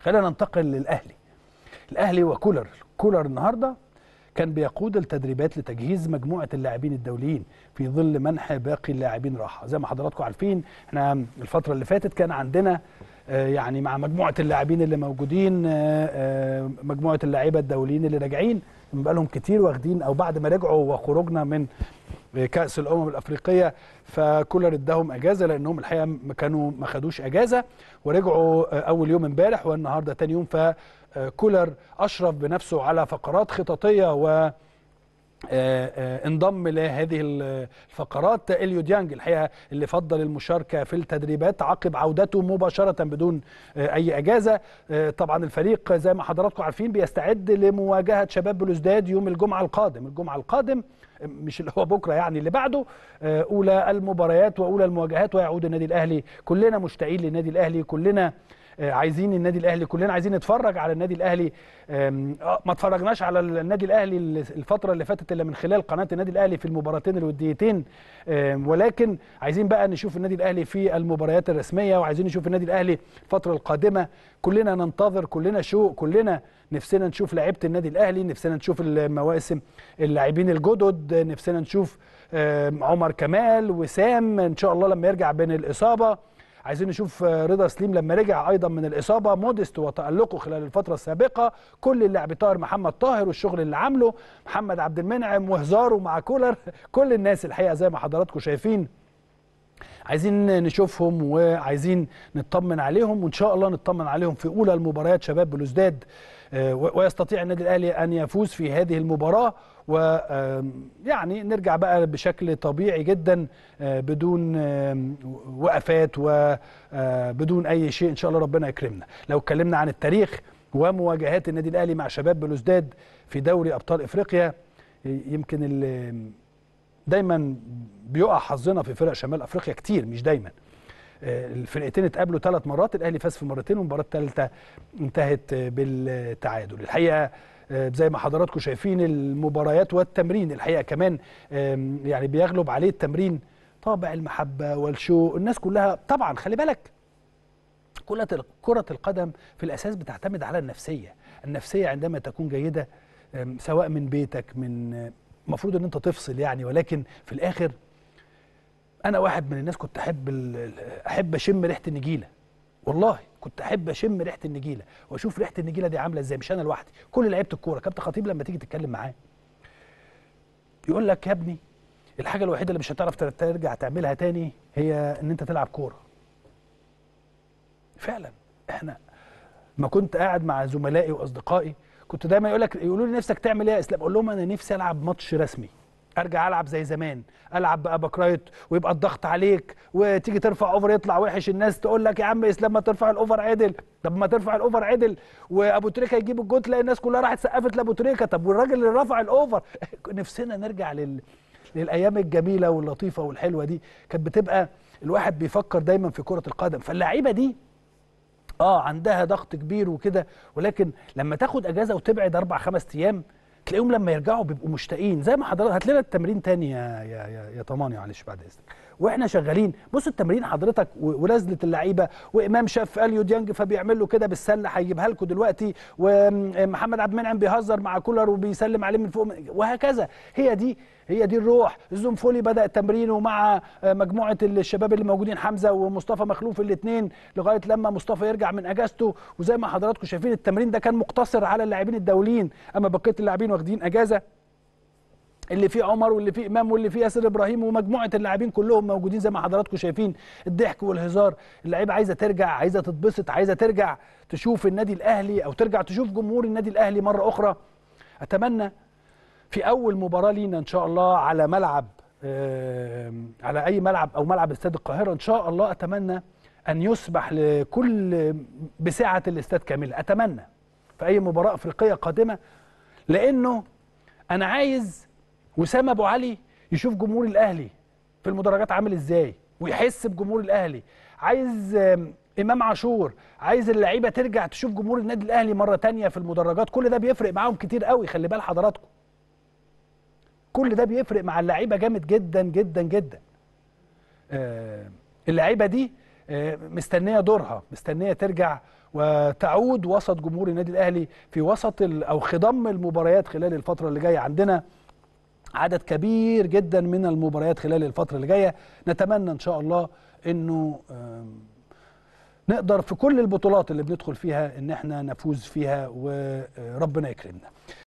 خلينا ننتقل للأهلي. الأهلي وكولر، كولر النهارده كان بيقود التدريبات لتجهيز مجموعة اللاعبين الدوليين في ظل منح باقي اللاعبين راحة. زي ما حضراتكم عارفين احنا الفترة اللي فاتت كان عندنا يعني مع مجموعة اللاعبين اللي موجودين مجموعة اللاعيبة الدوليين اللي راجعين بقالهم كتير واخدين او بعد ما رجعوا وخروجنا من كأس الأمم الإفريقية، فكولر اداهم اجازة لانهم الحقيقة كانوا ما خدوش اجازة ورجعوا اول يوم امبارح والنهارده تاني يوم. كولر أشرف بنفسه على فقرات خططية وانضم لهذه الفقرات إليو ديانج الحقيقة اللي فضل المشاركة في التدريبات عقب عودته مباشرة بدون أي أجازة. طبعا الفريق زي ما حضراتكم عارفين بيستعد لمواجهة شباب بلوزداد يوم الجمعة القادم. مش اللي هو بكرة يعني اللي بعده، أولى المباريات وأولى المواجهات، ويعود النادي الأهلي. كلنا مشتاقين للنادي الأهلي، كلنا عايزين النادي الاهلي، كلنا عايزين نتفرج على النادي الاهلي. ما اتفرجناش على النادي الاهلي الفتره اللي فاتت الا من خلال قناه النادي الاهلي في المباراتين الوديتين، ولكن عايزين بقى نشوف النادي الاهلي في المباريات الرسميه، وعايزين نشوف النادي الاهلي الفتره القادمه. كلنا ننتظر، كلنا شوق، كلنا نفسنا نشوف لعيبه النادي الاهلي، نفسنا نشوف المواسم اللاعبين الجدد، نفسنا نشوف عمر كمال، وسام ان شاء الله لما يرجع من الاصابه، عايزين نشوف رضا سليم لما رجع أيضا من الإصابة، مودست وتألقه خلال الفترة السابقة، كل اللاعب طاهر محمد طاهر والشغل اللي عامله محمد عبد المنعم وهزاره مع كولر، كل الناس الحقيقة زي ما حضراتكم شايفين عايزين نشوفهم وعايزين نطمن عليهم، وإن شاء الله نطمن عليهم في أولى المباريات شباب بلوزداد، ويستطيع النادي الأهلي أن يفوز في هذه المباراة ويعني نرجع بقى بشكل طبيعي جدا بدون وقفات وبدون أي شيء إن شاء الله ربنا يكرمنا. لو اتكلمنا عن التاريخ ومواجهات النادي الأهلي مع شباب بلوزداد في دوري أبطال إفريقيا، يمكن دايما بيقع حظنا في فرق شمال أفريقيا كتير، مش دايما. الفرقتين اتقابلوا 3 مرات، الأهلي فاز في مرتين والمباراة الثالثة انتهت بالتعادل. الحقيقة زي ما حضراتكم شايفين المباريات والتمرين الحقيقة كمان يعني بيغلب عليه التمرين طابع المحبة والشوق. الناس كلها طبعا خلي بالك كرة القدم في الأساس بتعتمد على النفسية. النفسية عندما تكون جيدة سواء من بيتك من المفروض ان انت تفصل يعني، ولكن في الاخر انا واحد من الناس كنت احب اشم ريحه النجيله، والله كنت احب اشم ريحه النجيله واشوف ريحه النجيله دي عامله ازاي. مش انا لوحدي، كل لعيبه الكوره. كابتن خطيب لما تيجي تتكلم معاه يقول لك يا ابني الحاجه الوحيده اللي مش هتعرف ترجع تعملها تاني هي ان انت تلعب كوره. فعلا احنا ما كنت قاعد مع زملائي واصدقائي كنت دايما يقولوا لي نفسك تعمل ايه يا اسلام؟ اقول لهم انا نفسي العب ماتش رسمي، ارجع العب زي زمان، العب بقى باك رايت ويبقى الضغط عليك وتيجي ترفع اوفر يطلع وحش، الناس تقول لك يا عم اسلام ما ترفع الاوفر عدل، طب ما ترفع الاوفر عدل وابو تريكه يجيب الجول تلاقي الناس كلها راحت سقفت لابو تريكه، طب والراجل اللي رفع الاوفر. نفسنا نرجع للايام الجميله واللطيفه والحلوه دي، كانت بتبقى الواحد بيفكر دايما في كره القدم. فاللعيبه دي عندها ضغط كبير وكده، ولكن لما تاخد اجازه وتبعد 4-5 ايام تلاقيهم لما يرجعوا بيبقوا مشتاقين. زي ما حضرتك هات لنا التمرين تاني يا طماني معلش بعد اذنك، واحنا شغالين بص التمرين حضرتك ونزله اللعيبه، وامام شاف اليو ديانج فبيعمل له كده بالسله هيجيبها لكم دلوقتي، ومحمد عبد المنعم بيهزر مع كولر وبيسلم عليه من فوق وهكذا. هي دي الروح. الزنفولي بدا تمرينه مع مجموعه الشباب اللي موجودين حمزه ومصطفى مخلوف الاثنين لغايه لما مصطفى يرجع من اجازته. وزي ما حضراتكم شايفين التمرين ده كان مقتصر على اللاعبين الدوليين، اما بقيه اللاعبين واخدين اجازه، اللي فيه عمر واللي فيه امام واللي فيه ياسر ابراهيم ومجموعه اللاعبين كلهم موجودين. زي ما حضراتكم شايفين الضحك والهزار، اللعيبه عايزه ترجع، عايزه تتبسط، عايزه ترجع تشوف النادي الاهلي او ترجع تشوف جمهور النادي الاهلي مره اخرى. اتمنى في اول مباراه لينا ان شاء الله على ملعب على اي ملعب او ملعب استاد القاهره ان شاء الله، اتمنى ان يسمح لكل بسعه الاستاد كامله، اتمنى في اي مباراه افريقيه قادمه، لانه انا عايز وسام ابو علي يشوف جمهور الاهلي في المدرجات عامل ازاي ويحس بجمهور الاهلي. عايز امام عاشور، عايز اللعيبه ترجع تشوف جمهور النادي الاهلي مره تانية في المدرجات. كل ده بيفرق معاهم كتير قوي، خلي بال حضراتكم كل ده بيفرق مع اللعيبه جامد جدا جدا جدا. اللعيبه دي مستنيه دورها، مستنيه ترجع وتعود وسط جمهور النادي الأهلي في وسط أو خضم المباريات خلال الفترة اللي جاية. عندنا عدد كبير جدا من المباريات خلال الفترة اللي جاية، نتمنى إن شاء الله أنه نقدر في كل البطولات اللي بندخل فيها أن احنا نفوز فيها وربنا يكرمنا.